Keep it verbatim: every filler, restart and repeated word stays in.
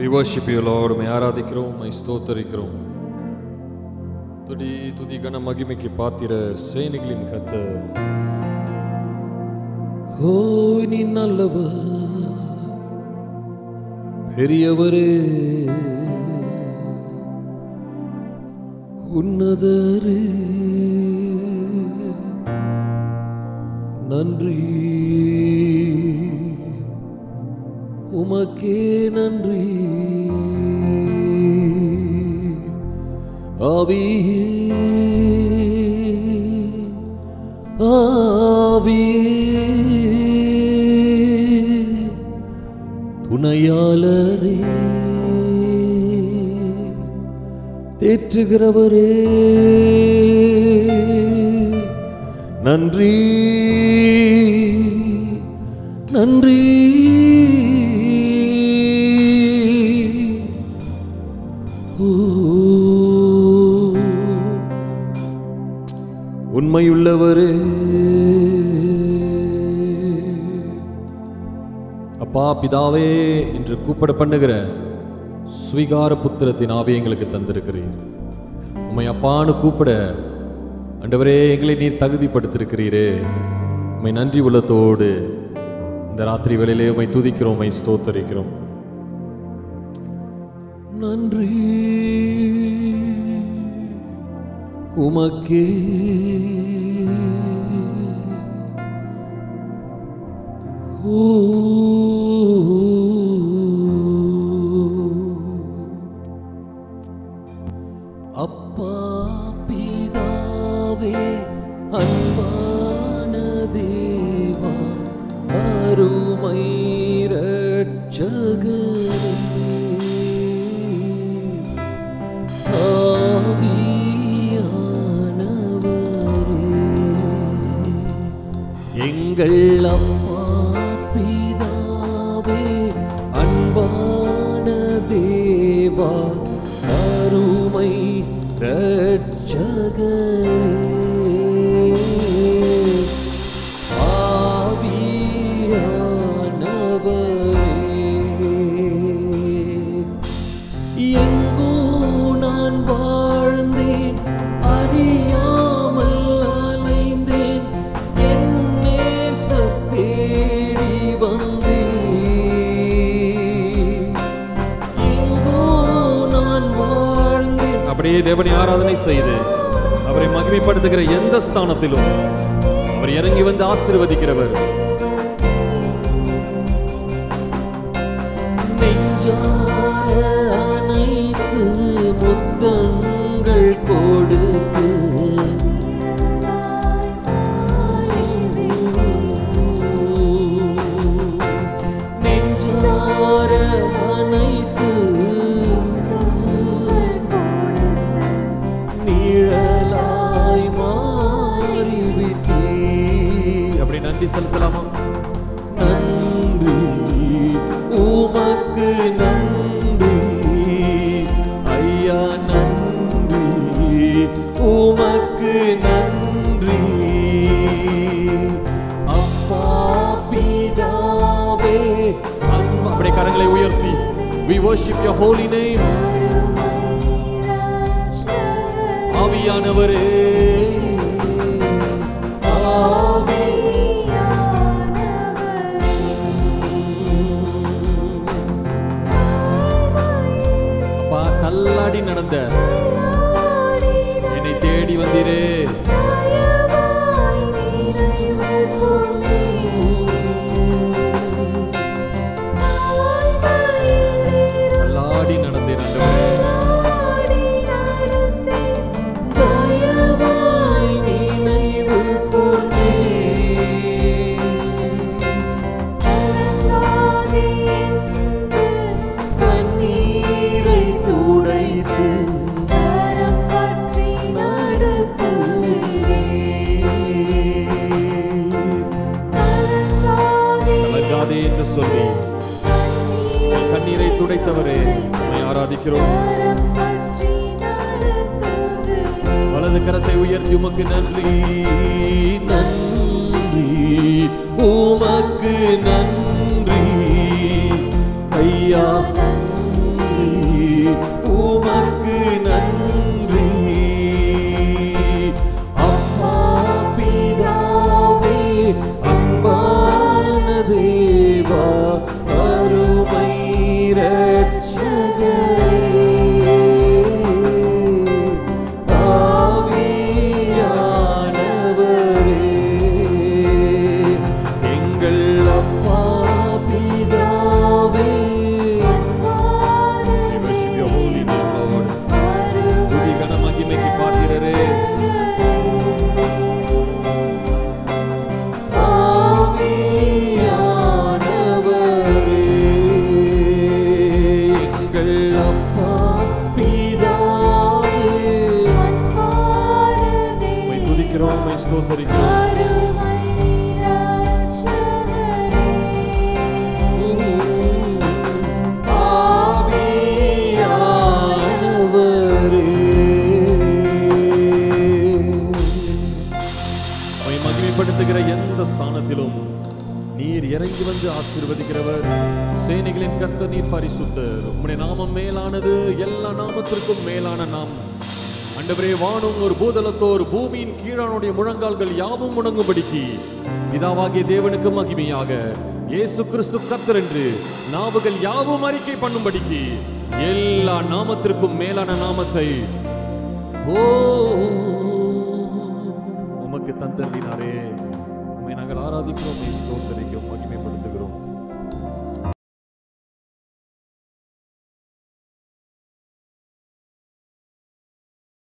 We worship you, Lord. मैं आराधिकरूं, मैं स्तोत्रिकरूं. तुदी तुदी गणा मगिमे की पातीर सेनिगलिन कत्तर. ओ नी नल्लवा, पेरियवरे, उन्नदरे, नंद्री. उमके नंद्री आविये आविये तुनयालरे तेट्टुगिरवरे नंद्री नंद्री உண்மையுள்ளவரே அப்பா பிதாவே என்று கூப்பிட பண்ணுகிற ஸ்வீகார புத்திரத்தின் ஆவியை எங்களுக்கு தந்திருக்கிறீர். உம்மை அப்பான்னு கூப்பிட ஆண்டவரே எங்களை நீர் தகுதிப்படுத்திருக்கிறீரே. உம்மை நன்றி உள்ளத்தோடு இந்த ராத்திரி வேளையிலே உம்மை துதிக்கிறோம், உம்மை ஸ்தோத்திரிக்கிறோம். நன்றி உமக்கே ஓ அப்பா பிதாவே அன்பான தேவா அருமை இரட்சகரே எங்கள் அப்பா பிதாவே அன்பான தேவா அருமை இரட்சகரே ஆவியானவரே எங்கோ நான் வாழ்ந்தேன் அறியா அப்படியே தேவனை ஆராதனை செய்து அவரை மகிமைப்படுத்துகிற எந்த ஸ்தானத்திலும் அவர் இறங்கி வந்து ஆசீர்வதிக்கிறவர். அனைத்து முத்தங்கள் கொடுத்து செலுத்தலாமா? நன்றி உமக்கு நன்றி ஐயா நன்றி உமக்கு நன்றி அப்பா பிதாவே அப்படியே கரங்களை உயர்த்தி we worship your holy name ஆவியானவரே நடந்த என்னை தேடி வந்தீரே. தள்ளாடி நடந்தேன் சொல்லி கண்ணீரை துடைத்தவரே உம்மை ஆராதிக்கிறோம். வலது கரத்தை உயர்த்தி உமக்கு நன்றி நன்றி உமக்கு நன்றி ஐயா आराधिक महिमें